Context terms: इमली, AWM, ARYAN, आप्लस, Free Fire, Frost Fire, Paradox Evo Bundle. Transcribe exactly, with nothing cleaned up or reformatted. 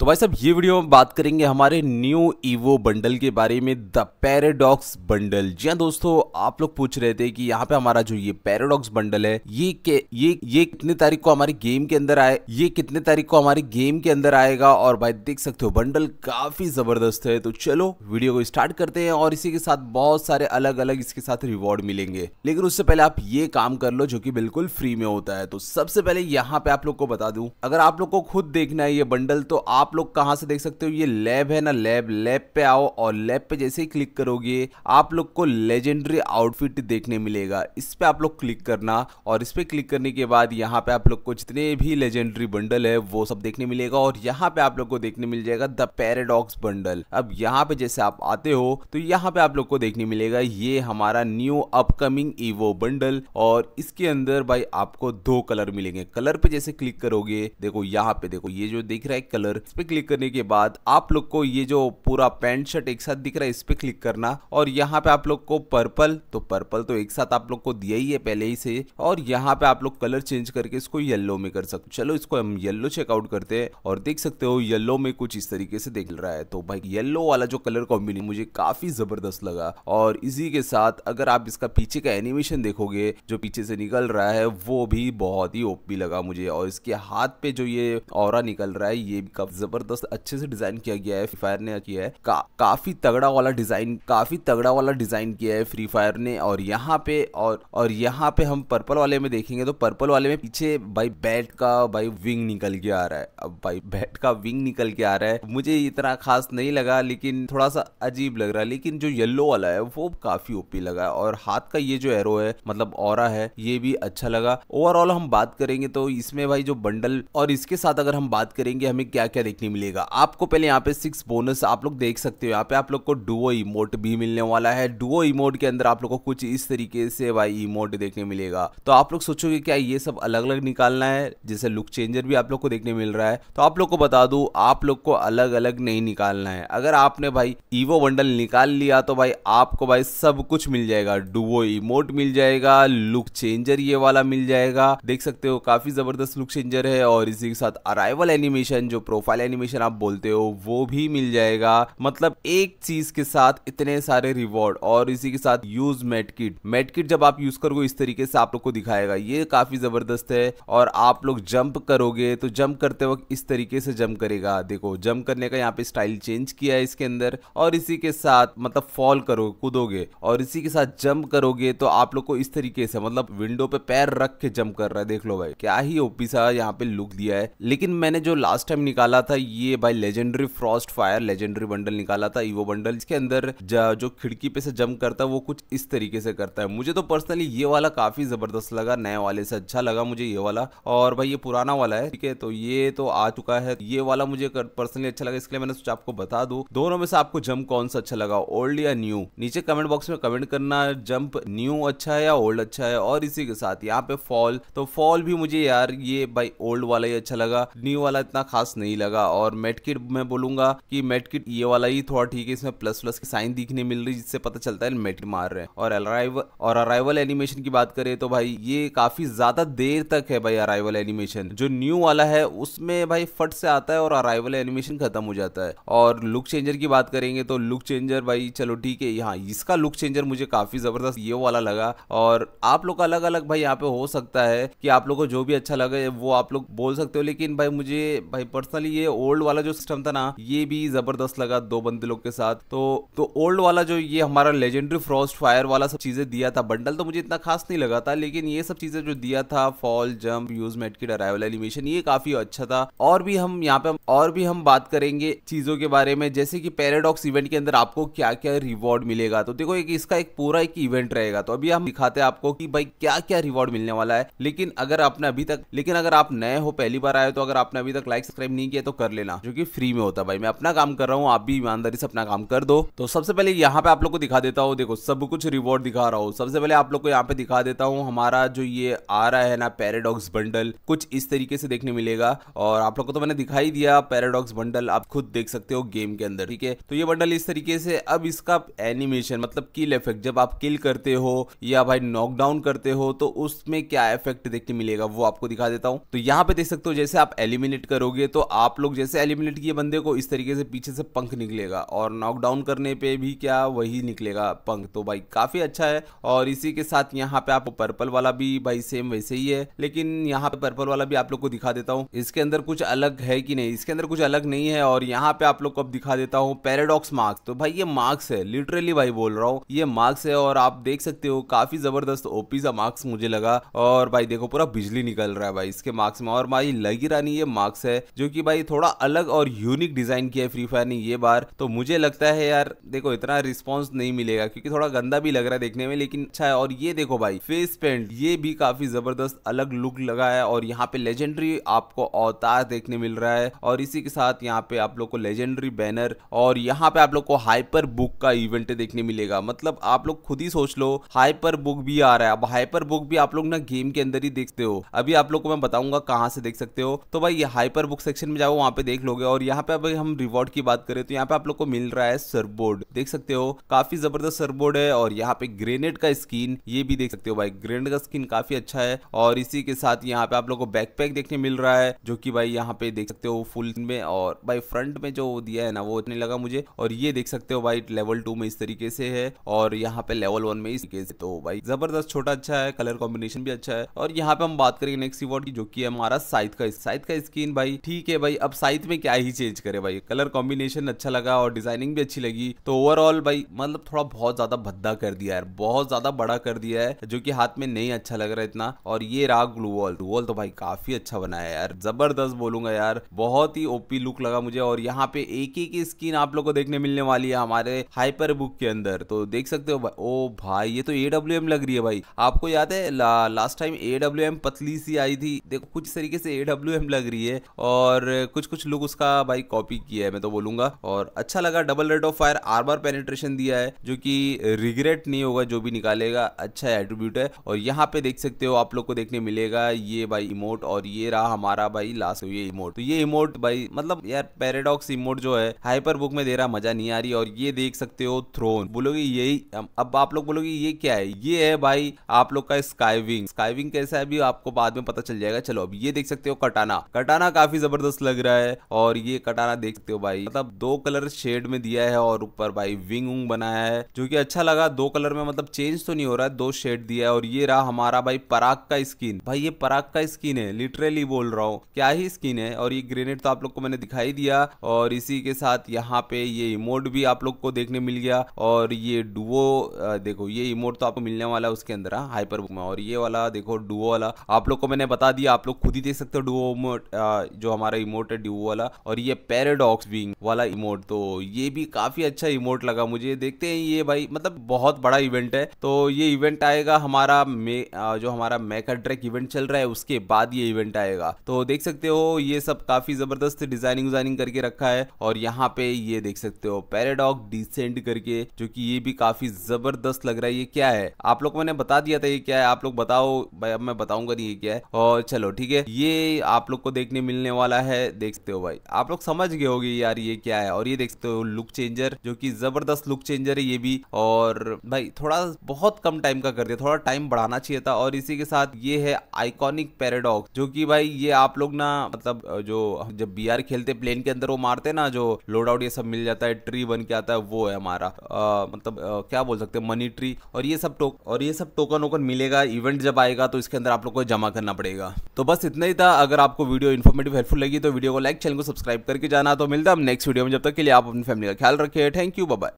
तो भाई साहब ये वीडियो में बात करेंगे हमारे न्यू ईवो बंडल के बारे में, द पैराडॉक्स बंडल। जी हाँ दोस्तों, आप लोग पूछ रहे थे कि यहाँ पे हमारा जो ये पैराडॉक्स बंडल है ये के, ये ये कितने तारीख को हमारी गेम के अंदर आए ये कितने तारीख को हमारी गेम के अंदर आएगा। और भाई देख सकते हो बंडल काफी जबरदस्त है। तो चलो वीडियो को स्टार्ट करते हैं और इसी के साथ बहुत सारे अलग अलग इसके साथ रिवॉर्ड मिलेंगे, लेकिन उससे पहले आप ये काम कर लो जो की बिल्कुल फ्री में होता है। तो सबसे पहले यहाँ पे आप लोग को बता दूं, अगर आप लोग को खुद देखना है ये बंडल तो आप आप लोग कहां से देख सकते हो, ये लैब है ना, लैब लैब पे आओ और लैब पे जैसे ही क्लिक करोगे आप लोग को लेजेंडरी आउटफिट देखने मिलेगा। इस पे आप लोग क्लिक करना और इस पे क्लिक करने के बाद यहाँ पे आप लोग को जितने भी लेजेंडरी बंडल है वो सब देखने मिलेगा। और यहाँ पे आप लोग को देखने मिल जाएगा द पैराडॉक्स बंडल। अब यहाँ पे जैसे आप आते हो तो यहाँ पे आप लोग को देखने मिलेगा ये हमारा न्यू अपकमिंग ईवो बंडल। और इसके अंदर भाई आपको दो कलर मिलेंगे। कलर पे जैसे क्लिक करोगे, देखो यहाँ पे, देखो ये जो दिख रहा है कलर, पे क्लिक करने के बाद आप लोग को ये जो पूरा पैंट शर्ट एक साथ दिख रहा है इस पे क्लिक करना। और यहाँ पे आप लोग को पर्पल, तो पर्पल तो एक साथ आप लोग को दिया ही है पहले ही से। और यहाँ पे आप लोग कलर चेंज करके इसको येलो में कर सकते हो। चलो इसको हम येलो चेकआउट करते हैं और देख सकते हो येलो में कुछ इस तरीके से दिख रहा है। तो भाई येलो वाला जो कलर कॉम्बिनेशन मुझे काफी जबरदस्त लगा। और इसी के साथ अगर आप इसका पीछे का एनिमेशन देखोगे जो पीछे से निकल रहा है वो भी बहुत ही ओपी लगा मुझे। और इसके हाथ पे जो ये ऑरा निकल रहा है ये जबरदस्त अच्छे से डिजाइन किया गया है, फ्री फायर ने किया है। का, काफी तगड़ा वाला डिजाइन काफी तगड़ा वाला डिजाइन किया है फ्री फायर ने। और यहाँ पे और और यहाँ पे हम पर्पल वाले में देखेंगे तो पर्पल वाले में पीछे भाई बैट का भाई विंग निकल के आ रहा है। अब भाई बैट का विंग निकल के आ रहा है मुझे इतना खास नहीं लगा, लेकिन थोड़ा सा अजीब लग रहा है। लेकिन जो येलो वाला है वो काफी ओपी लगा। और हाथ का ये जो एरो है मतलब ऑरा है ये भी अच्छा लगा। ओवरऑल हम बात करेंगे तो इसमें भाई जो बंडल और इसके साथ अगर हम बात करेंगे हमें क्या क्या देखने मिलेगा। आपको पहले यहाँ पे सिक्स बोनस आप लोग देख सकते हो। यहाँ पे आप लोग को डुओ इमोट भी मिलने वाला है। डुओ इमोट के अंदर आप लोग को कुछ इस तरीके से भाई इमोट देखने मिलेगा। तो आप लोग सोचोगे क्या ये सब अलग अलग निकालना है, जैसे लुक चेंजर भी आप लोग को देखने मिल रहा है। तो आप लोग को बता दूं आप लोग को अलग अलग नहीं निकालना है। अगर आपने भाई ईवो बंडल निकाल लिया तो भाई आपको भाई सब कुछ मिल जाएगा। डुओ इमोट मिल जाएगा, लुक चेंजर ये वाला मिल जाएगा, देख सकते हो काफी जबरदस्त लुक चेंजर है। और इसी के साथ अराइवल एनिमेशन जो प्रोफाइल एनिमेशन आप बोलते हो वो भी मिल जाएगा। मतलब एक चीज के साथ इतने सारे रिवॉर्ड। और इसी के साथ use med kit med kit जब आप यूज करोगे इस तरीके से आप लोग को दिखाएगा, ये काफी जबरदस्त है। और आप लोग जंप करोगे तो जंप करते वक्त इस तरीके से जंप करेगा, देखो जंप करने का यहाँ पे स्टाइल चेंज किया है इसके अंदर। और इसी के साथ मतलब फॉल करोगे, कूदोगे और इसी के साथ जंप करोगे तो आप लोग को इस तरीके से मतलब विंडो पे पैर रख के जंप कर रहा है। देख लो भाई क्या ही ओपी सा यहाँ पे लुक दिया है। लेकिन मैंने जो लास्ट टाइम निकाला था ये भाई legendary frost fire legendary bundle निकाला था ईवो बंडल, इसके अंदर जो खिड़की पे से जंप करता है वो कुछ इस तरीके से करता है। मुझे तो पर्सनली ये वाला काफी जबरदस्त लगा, नए वाले से अच्छा लगा मुझे ये वाला। और भाई ये पुराना वाला है, ठीक है, तो ये तो आ चुका है। ये वाला मुझे पर्सनली अच्छा लगा, इसलिए मैंने सोचा आपको बता दूं। दोनों में से आपको जंप कौन सा अच्छा लगा, ओल्ड या न्यू? नीचे कमेंट बॉक्स में कमेंट करना जंप न्यू अच्छा है या ओल्ड अच्छा है। और इसी के साथ यहाँ पे फॉल, तो फॉल भी मुझे यार ये भाई ओल्ड वाला ही अच्छा लगा, न्यू वाला इतना खास नहीं लगा। और मेटकिट मैं बोलूंगा कि मेटकिट ये वाला ही थोड़ा ठीक है, इसमें प्लस प्लस की साइन दिखने मिल रही जिससे पता चलता है मेटकिट मार रहे हैं। और अराइवल और अराइवल एनिमेशन की बात करें तो भाई ये काफी ज्यादा देर तक है भाई अराइवल एनिमेशन। जो न्यू वाला है उसमें भाई फट से आता है और अराइवल एनिमेशन खत्म हो जाता है। और लुक चेंजर की बात करेंगे तो लुक चेंजर भाई चलो ठीक है, यहाँ इसका लुक चेंजर मुझे काफी जबरदस्त ये वाला लगा। और आप लोग अलग अलग भाई यहाँ पे हो सकता है कि आप लोग को जो भी अच्छा लगे वो आप लोग बोल सकते हो। लेकिन भाई मुझे भाई पर्सनली ये ओल्ड वाला जो सिस्टम था ना ये भी जबरदस्त लगा दो बंदे लोग के साथ। तो तो ओल्ड वाला जो ये हमारा लेजेंडरी फ्रॉस्ट फायर वाला सब चीजें दिया था बंडल तो मुझे इतना खास नहीं लगा था। लेकिन ये सब चीजें जो दिया था fall jump use मेटकिट arrival animation ये काफी अच्छा था। और भी हम यहाँ पे और भी हम बात करेंगे चीजों के बारे में, जैसे कि पैराडॉक्स इवेंट के अंदर आपको क्या क्या रिवॉर्ड मिलेगा। तो देखो एक इसका एक पूरा एक इवेंट रहेगा, तो अभी हम दिखाते हैं आपको कि भाई क्या क्या रिवॉर्ड मिलने वाला है। लेकिन अगर आपने अभी तक लेकिन अगर आप नए हो, पहली बार आए, तो अगर आपने अभी तक लाइक सब्सक्राइब नहीं किया तो कर लेना, जो कि फ्री में होता है। भाई मैं अपना काम कर रहा हूँ, आप भी ईमानदारी से अपना काम कर दो। तो सबसे पहले यहाँ पे आप लोग को दिखा देता हूँ, देखो सब कुछ रिवॉर्ड दिखा रहा हूँ। सबसे पहले आप लोग को यहाँ पे दिखा देता हूँ हमारा जो ये आ रहा है ना पैराडॉक्स बंडल, कुछ इस तरीके से देखने मिलेगा। और आप लोग को तो मैंने दिखाई दिया पैराडॉक्स बंडल, आप खुद देख सकते हो गेम के अंदर, ठीक है। तो ये बंडल इस तरीके से, अब इसका एनिमेशन मतलब किल इफेक्ट, जब आप किल करते हो या भाई नॉकडाउन करते हो तो उसमें क्या इफेक्ट देखने मिलेगा वो आपको दिखा देता हूँ। तो यहाँ पे देख सकते हो जैसे आप एलिमिनेट करोगे तो आप लोग जैसे एलिमिनेट किए बंदे को, इस तरीके से पीछे से पंख निकलेगा और नॉकडाउन करने पे भी क्या वही निकलेगा पंख। तो भाई काफी अच्छा है। और इसी के साथ यहाँ पे आप पर्पल वाला भी भाई सेम वैसे ही है, लेकिन यहाँ पे पर्पल वाला भी आप लोग को दिखा देता हूँ इसके अंदर कुछ अलग है कि नहीं। इसके अंदर कुछ अलग नहीं है। और यहाँ पे आप लोग को अब दिखा देता हूँ पैराडॉक्स मार्क्स। तो भाई ये मार्क्स है, लिटरली भाई बोल रहा हूँ ये मार्क्स है। और आप देख सकते हो काफी जबरदस्त ओपी सा मार्क्स मुझे लगा। और भाई देखो पूरा बिजली निकल रहा है भाई इसके मार्क्स में। और भाई लगी रानी ये मार्क्स है जो कि भाई थोड़ा अलग और यूनिक डिजाइन किया है फ्री फायर ने ये बार। तो मुझे लगता है यार देखो इतना रिस्पॉन्स नहीं मिलेगा क्योंकि थोड़ा गंदा भी लग रहा है देखने में, लेकिन अच्छा है। और ये देखो भाई फेस पेंट, ये भी काफी जबरदस्त अलग लुक लगा है। और यहाँ पे लेजेंडरी आपको अवतार देखने मिल रहा है। और इसी के साथ यहाँ पे आप लोग को लेजेंडरी बैनर और यहाँ पे आप लोग को हाइपर बुक का इवेंट देखने मिलेगा। मतलब आप लोग खुद ही सोच लो हाइपर बुक भी आ रहा है। अब हाइपर बुक भी आप लोग ना गेम के अंदर ही देखते हो, अभी आप लोग को मैं बताऊंगा कहाँ से देख सकते हो। तो भाई ये हाइपर बुक सेक्शन में जाओ, वहाँ पे देख लोगे। और यहाँ पे अभी हम रिवॉर्ड की बात करें तो यहाँ पे आप लोग को मिल रहा है सरबोर्ड, देख सकते हो काफी जबरदस्त सरबोर्ड है। और यहाँ पे ग्रेनेड का स्किन, ये भी देख सकते हो भाई ग्रेनेड का स्किन काफी अच्छा है। और इसी के साथ यहाँ पे आप लोग को बैकपैक देखने मिल रहा है जो कि भाई यहाँ पे देख सकते हो फुल में। और भाई फ्रंट में जो दिया है ना वो इतने लगा मुझे। और ये देख सकते हो भाई लेवल टू में इस तरीके से है और यहाँ पे लेवल वन में इस तरीके से। तो भाई जबरदस्त छोटा अच्छा है, कलर कॉम्बिनेशन भी अच्छा है। और यहाँ पे हम बात करेंगे नेक्स्ट रिवॉर्ड की जो कि हमारा साइथ का साइथ का स्किन। भाई ठीक है भाई, अब साइथ में क्या ही चेंज करे भाई, कलर कॉम्बिनेशन अच्छा लगा और डिजाइनिंग भी अच्छी लगी। तो ओवरऑल भाई मतलब थोड़ा बहुत ज्यादा भद्दा कर दिया है, बहुत ज्यादा बड़ा कर दिया है जो कि हाथ में नहीं अच्छा लग रहा है इतना। और ये रहा ग्लू वॉल। ग्लू वॉल तो भाई काफी अच्छा बनाया यार, जबरदस्त बोलूंगा यार, बहुत ही ओपी लुक लगा मुझे। और यहाँ पे एक एक स्किन आप लोग को देखने मिलने वाली है हमारे हाइपर बुक के अंदर। तो देख सकते हो भाई, ओ भाई ये तो ए डब्ल्यू एम लग रही है भाई। आपको याद है ला, last time A W M पतली सी आई थी, देखो कुछ तरीके से ए डब्ल्यू एम लग रही है। और कुछ कुछ लोग उसका भाई कॉपी किया है मैं तो बोलूंगा, और अच्छा लगा। Double rate of fire armour penetration दिया है जो कि रिग्रेट नहीं होगा जो भी निकालेगा, अच्छा एट्रीब्यूट है। और यहाँ पे देख सकते हो आप लोग को देखने मिलेगा ये भाई इमोट। और ये रहा हमारा भाई लास्ट ये इमोट। तो ये इमोट भाई मतलब यार पैराडॉक्स इमोट जो है हाइपर बुक में दे रहा, मजा नहीं आ रही। और ये देख सकते हो थ्रोन, बोलोगे यही, अब आप लोग बोलोगे ये क्या है, ये है भाई आप लोग का स्काईविंग। स्काईविंग कैसा है अभी आपको बाद में पता चल जाएगा। चलो अब ये देख सकते हो कटाना, कटाना काफी जबरदस्त लग रहा है। और ये कटाना देख सकते हो भाई मतलब दो कलर शेड में दिया है और ऊपर भाई विंग उंग बनाया है जो कि अच्छा लगा। दो कलर में मतलब चेंज तो नहीं हो रहा है, दो शेड दिया है। और ये रहा हमारा भाई पराग का स्किन। भाई ये पराग का स्किन है, लिटरली बोल रहा हूँ क्या ही स्किन है। और ये ग्रेनेड तो आप लोग को मैंने दिखाई दिया। और इसी के साथ यहाँ पे ये इमोट भी आप लोग को देखने मिल गया। और ये डुओ देखो, ये इमोट तो आपको मिलने वाला है उसके अंदर हाइपर बुक में। और ये वाला देखो डुओ वाला आप लोग को मैंने बता दिया, आप लोग खुद ही देख सकते हो डुओ इमोट जो हमारा इमोट है डुओ वाला। और ये पैराडॉक्स विंग वाला इमोट, तो ये भी काफी अच्छा इमोट लगा मुझे। देखते हैं ये भाई मतलब बहुत बड़ा इवेंट है। तो ये इवेंट आएगा हमारा मे, जो हमारा मेका ट्रैक इवेंट चल रहा है उसके बाद ये इवेंट आएगा। तो देख सकते हो ये सब काफी जबरदस्त डिजाइनिंग डिजाइनिंग करके रखा है। और यहाँ पे ये देख सकते हो पैराडॉक्स डिसेंट करके जो कि ये भी काफी जबरदस्त लग रहा है। ये क्या है आप लोग मैंने बता दिया था, ये क्या है आप लोग बताओ भाई, अब मैं बताऊंगा नहीं ये क्या है। और चलो ठीक है, ये आप लोग को देखने मिलने वाला है, देख सकते हो भाई आप लोग समझ गए होगे यार ये क्या है। और ये देख सकते हो लुक चेंजर जो कि जबरदस्त लुक चेंजर है ये भी। और भाई थोड़ा बहुत कम टाइम का कर दिया, थोड़ा टाइम बढ़ाना चाहिए था। और इसी के साथ ये है आइकॉनिक पैराडॉक्स जो कि भाई ये आप लोग ना मतलब जो जब बी आर खेलते प्लेन के अंदर वो मारते ना जो लोड आउट ये सब मिल जाता है, ट्री बन के आता है, वो है हमारा आ, मतलब आ, क्या बोल सकते हैं मनी ट्री। और ये सब टोक और ये सब टोकन वोकन मिलेगा इवेंट जब आएगा तो इसके अंदर आप लोग को जमा करना पड़ेगा। तो बस इतना ही था। अगर आपको वीडियो इन्फॉर्मेटिव हेल्पफुल लगी तो वीडियो को लाइक, चैनल को सब्सक्राइब करके जाना। तो मिलता है हम नेक्स्ट वीडियो में, जब तक के लिए आप अपनी फैमिली का ख्याल रखें। Thank you, bye bye.